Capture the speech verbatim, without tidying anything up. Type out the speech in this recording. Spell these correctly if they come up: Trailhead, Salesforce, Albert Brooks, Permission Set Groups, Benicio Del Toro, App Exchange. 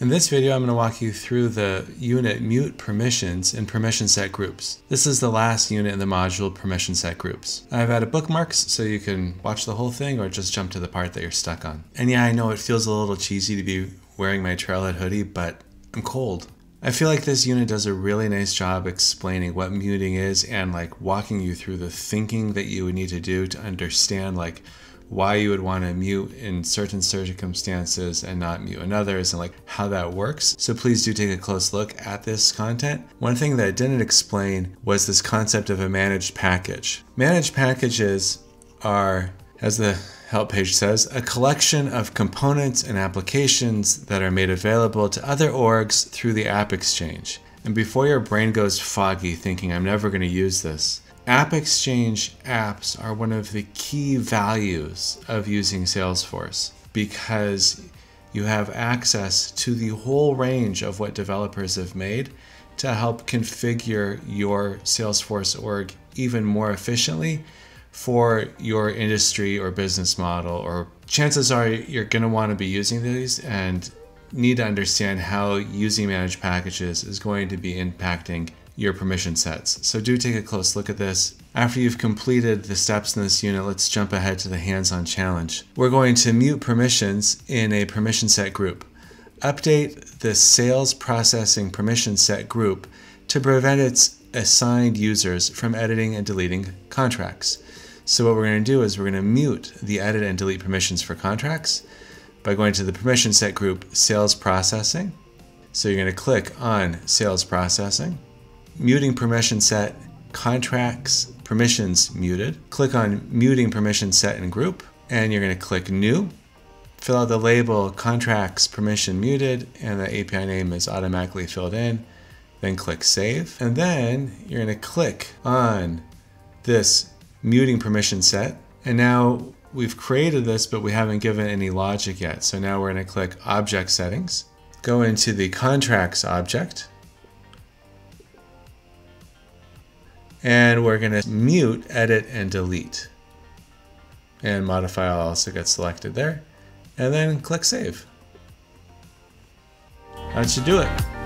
In this video, I'm going to walk you through the unit mute permissions in permission set groups. This is the last unit in the module permission set groups. I've added bookmarks so you can watch the whole thing or just jump to the part that you're stuck on. And yeah, I know it feels a little cheesy to be wearing my Trailhead hoodie, but I'm cold. I feel like this unit does a really nice job explaining what muting is and like walking you through the thinking that you would need to do to understand like why you would want to mute in certain circumstances and not mute in others and like how that works. So please do take a close look at this content. One thing that it didn't explain was this concept of a managed package. Managed packages are, as the help page says, a collection of components and applications that are made available to other orgs through the App Exchange. And before your brain goes foggy thinking, I'm never going to use this, App Exchange apps are one of the key values of using Salesforce because you have access to the whole range of what developers have made to help configure your Salesforce org even more efficiently for your industry or business model, or chances are you're going to want to be using these and need to understand how using managed packages is going to be impacting your permission sets. So do take a close look at this. After you've completed the steps in this unit, let's jump ahead to the hands-on challenge. We're going to mute permissions in a permission set group. Update the sales processing permission set group to prevent its assigned users from editing and deleting contracts. So what we're going to do is we're going to mute the edit and delete permissions for contracts by going to the permission set group sales processing. So you're going to click on sales processing. Muting permission set, contracts, permissions muted. Click on muting permission set and group, and you're going to click new. Fill out the label contracts permission muted, and the A P I name is automatically filled in. Then click save. And then you're going to click on this muting permission set. And now we've created this, but we haven't given any logic yet. So now we're going to click object settings, go into the contracts object, and we're going to mute, edit, and delete. And modify all also gets selected there. And then click save. That should do it.